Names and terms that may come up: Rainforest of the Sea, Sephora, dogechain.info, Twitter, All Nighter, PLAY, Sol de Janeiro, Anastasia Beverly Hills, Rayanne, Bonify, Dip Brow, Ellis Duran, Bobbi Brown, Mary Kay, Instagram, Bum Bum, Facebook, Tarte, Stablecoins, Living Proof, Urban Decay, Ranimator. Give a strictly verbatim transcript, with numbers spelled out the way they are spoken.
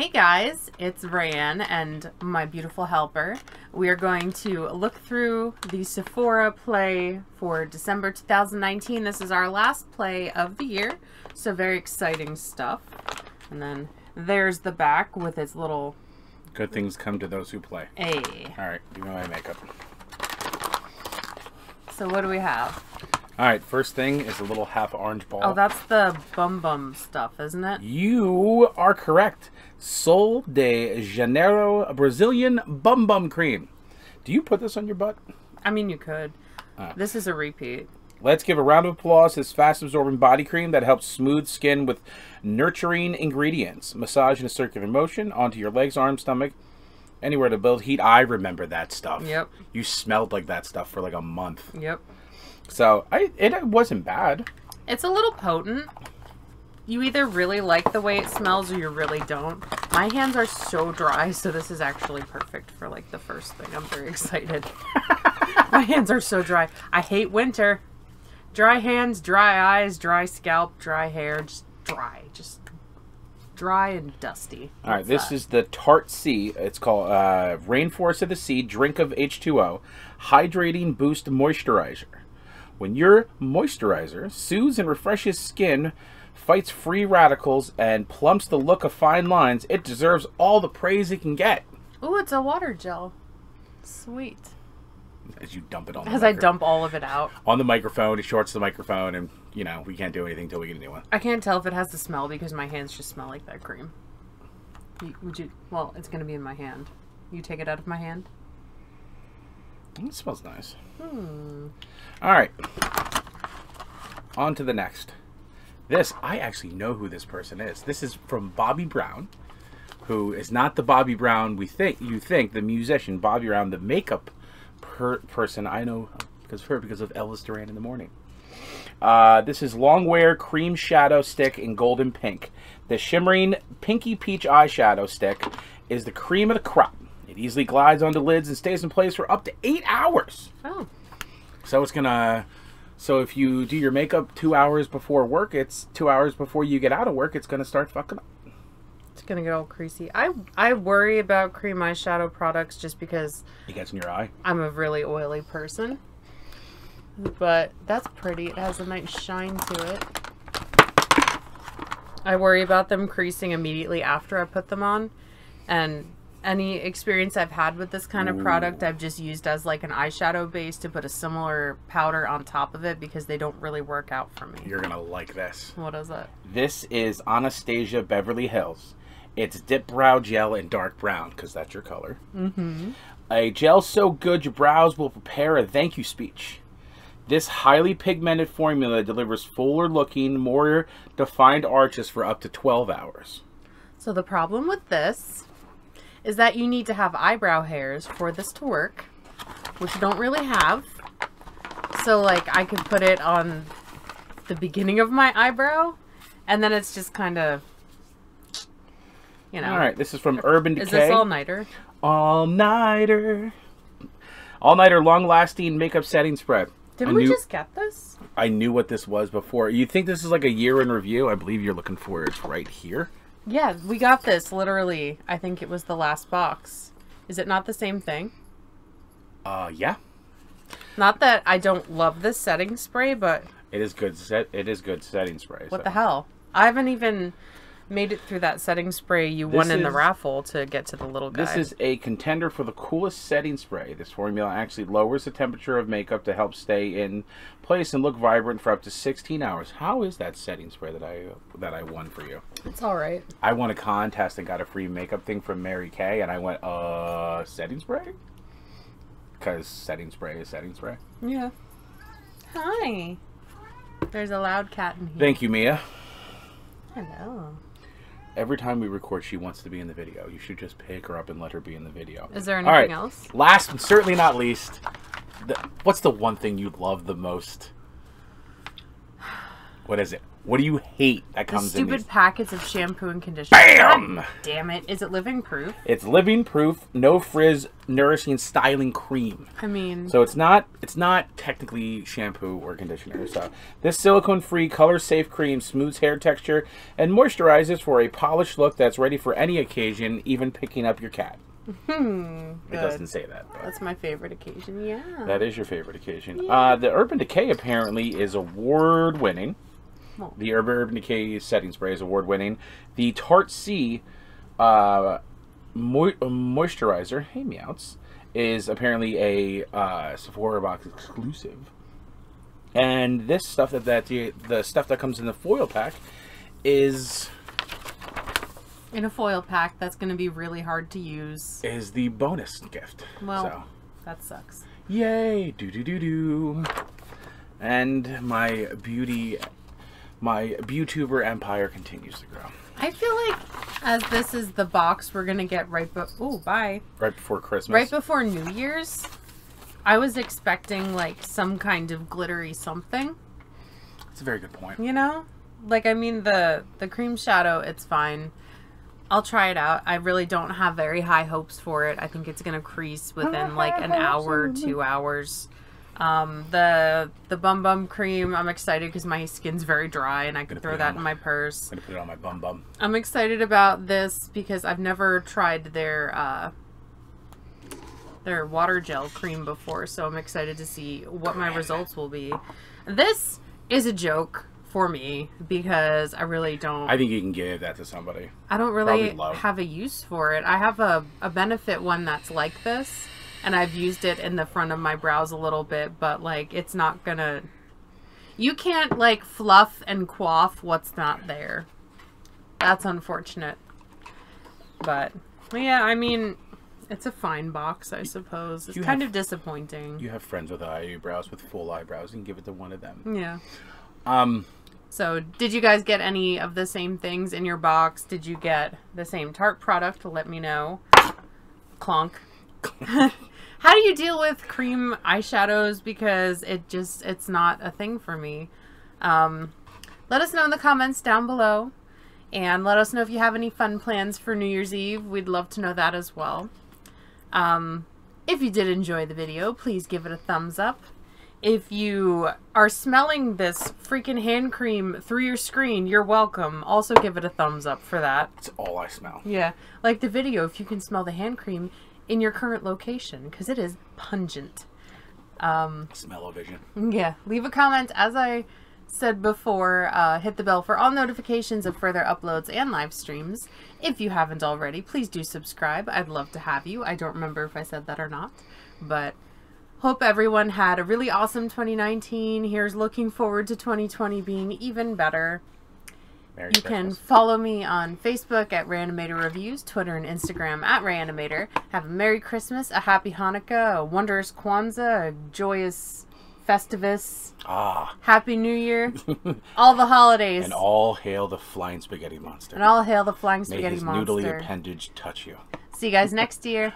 Hey guys, it's Rayanne and my beautiful helper. We are going to look through the Sephora Play for December two thousand nineteen. This is our last Play of the year, so very exciting stuff. And then there's the back with its little... Good things come to those who play. Hey. Alright, you know my makeup. So what do we have? Alright, first thing is a little half orange ball. Oh, that's the bum bum stuff, isn't it? You are correct. Sol de Janeiro Brazilian Bum Bum Cream. Do you put this on your butt? I mean, you could. Uh, this is a repeat. Let's give a round of applause to this fast-absorbing body cream that helps smooth skin with nurturing ingredients. Massage in a circular motion onto your legs, arms, stomach, anywhere to build heat. I remember that stuff. Yep. You smelled like that stuff for like a month. Yep. So, I, it wasn't bad. It's a little potent. You either really like the way it smells or you really don't. My hands are so dry, so this is actually perfect for like the first thing. I'm very excited. My hands are so dry. I hate winter. Dry hands, dry eyes, dry scalp, dry hair, just dry. Just dry and dusty. All right, this is the Tarte C. It's called uh, Rainforest of the Sea Drink of H two O Hydrating Boost Moisturizer. When your moisturizer soothes and refreshes skin, fights free radicals, and plumps the look of fine lines, it deserves all the praise it can get. Ooh, it's a water gel. Sweet. As you dump it on the As I dump all of it out. On the microphone, it shorts the microphone, and, you know, we can't do anything until we get a new one. I can't tell if it has the smell because my hands just smell like that cream. You, would you? Well, it's going to be in my hand. You take it out of my hand? It smells nice. Hmm. All right. On to the next. This, I actually know who this person is. This is from Bobbi Brown, who is not the Bobbi Brown we think you think, the musician, Bobbi Brown, the makeup per person. I know because of her because of Ellis Duran in the Morning. Uh, this is Longwear Cream Shadow Stick in Golden Pink. The shimmering pinky peach eyeshadow stick is the cream of the crop. It easily glides onto lids and stays in place for up to eight hours. Oh. So it's gonna, so if you do your makeup two hours before work, it's two hours before you get out of work, it's gonna start fucking up. It's gonna get all creasy. I, I worry about cream eyeshadow products just because it gets in your eye. I'm a really oily person. But that's pretty. It has a nice shine to it. I worry about them creasing immediately after I put them on. And any experience I've had with this kind of product, I've just used as like an eyeshadow base to put a similar powder on top of it because they don't really work out for me. You're gonna like this. What is it? This is Anastasia Beverly Hills. It's Dip Brow Gel in Dark Brown, because that's your color. Mm-hmm. A gel so good your brows will prepare a thank you speech. This highly pigmented formula delivers fuller looking, more defined arches for up to twelve hours. So the problem with this is that you need to have eyebrow hairs for this to work, which you don't really have. So, like, I could put it on the beginning of my eyebrow, and then it's just kind of, you know. All right, this is from Urban Decay. Is this All Nighter? All Nighter. All Nighter long-lasting makeup setting spread. Didn't we just get this? I knew what this was before. You think this is like a year in review? I believe you're looking for it. It's right here. Yeah, we got this literally. I think it was the last box. Is it not the same thing? Uh, yeah. Not that I don't love this setting spray, but it is good set. It is good setting spray. What so. the hell? I haven't even made it through that setting spray you this won is, in the raffle to get to the little guy. This is a contender for the coolest setting spray. This formula actually lowers the temperature of makeup to help stay in place and look vibrant for up to sixteen hours. How is that setting spray that I that I won for you? It's all right. I won a contest and got a free makeup thing from Mary Kay, and I went, uh, setting spray? Because setting spray is setting spray. Yeah. Hi. There's a loud cat in here. Thank you, Mia. Hello. Every time we record, she wants to be in the video. You should just pick her up and let her be in the video. Is there anything All right. else? Last but certainly not least, the, what's the one thing you love the most? What is it? What do you hate that comes in these? Stupid packets of shampoo and conditioner. Bam! God damn it. Is it Living Proof? It's Living Proof No Frizz Nourishing Styling Cream. I mean... So it's not it's not technically shampoo or conditioner. So this silicone-free, color-safe cream smooths hair texture and moisturizes for a polished look that's ready for any occasion, even picking up your cat. Hmm, it doesn't say that. That's my favorite occasion, yeah. That is your favorite occasion. Yeah. Uh, the Urban Decay apparently is award-winning. Oh. The Urban Decay setting spray is award-winning. The Tarte C uh, mo moisturizer, hey meows, is apparently a uh, Sephora box exclusive. And this stuff that, that the, the stuff that comes in the foil pack is... In a foil pack, that's going to be really hard to use. Is the bonus gift. Well, so. That sucks. Yay! Do do do do. And my beauty, my YouTuber empire continues to grow. I feel like as this is the box we're going to get right, but oh, bye. Right before Christmas. Right before New Year's, I was expecting like some kind of glittery something. That's a very good point. You know, like I mean the the cream shadow, it's fine. I'll try it out. I really don't have very high hopes for it. I think it's going to crease within like an hour, two hours. Um, the the Bum Bum Cream, I'm excited because my skin's very dry and I could throw that in my purse. I'm going to put it on my bum bum. I'm excited about this because I've never tried their, uh, their water gel cream before. So I'm excited to see what my results will be. This is a joke. For me, because I really don't... I think you can give that to somebody. I don't really have a use for it. I have a, a Benefit one that's like this, and I've used it in the front of my brows a little bit, but, like, it's not gonna... You can't, like, fluff and quaff what's not there. That's unfortunate. But, yeah, I mean, it's a fine box, I suppose. It's kind of disappointing. You have friends with eyebrows, with full eyebrows, and give it to one of them. Yeah. Um... So, did you guys get any of the same things in your box? Did you get the same Tarte product? Let me know. Clonk. How do you deal with cream eyeshadows? Because it just, it's not a thing for me. Um, let us know in the comments down below. And let us know if you have any fun plans for New Year's Eve. We'd love to know that as well. Um, if you did enjoy the video, please give it a thumbs up. If you are smelling this freaking hand cream through your screen, you're welcome. Also give it a thumbs up for that. It's all I smell. Yeah. Like the video, if you can smell the hand cream in your current location, because it is pungent. Um, Smell-o-vision. Yeah. Leave a comment. As I said before, uh, hit the bell for all notifications of further uploads and live streams. If you haven't already, please do subscribe. I'd love to have you. I don't remember if I said that or not, but... Hope everyone had a really awesome twenty nineteen. Here's looking forward to twenty twenty being even better. Merry you Christmas. Can follow me on Facebook at Ranimator Reviews, Twitter and Instagram at Ranimator. Have a Merry Christmas, a Happy Hanukkah, a wondrous Kwanzaa, a joyous Festivus, ah. Happy New Year, all the holidays. And all hail the Flying Spaghetti Monster. And all hail the Flying Spaghetti Monster. May his noodly appendage touch you. See you guys next year.